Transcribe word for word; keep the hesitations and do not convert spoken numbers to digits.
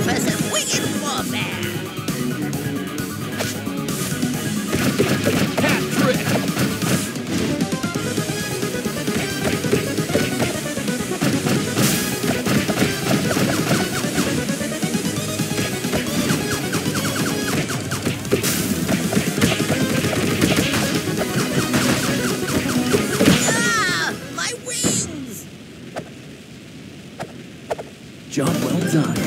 ready for some wicked warfare. Hat trick. Ah, my wings! Job well done.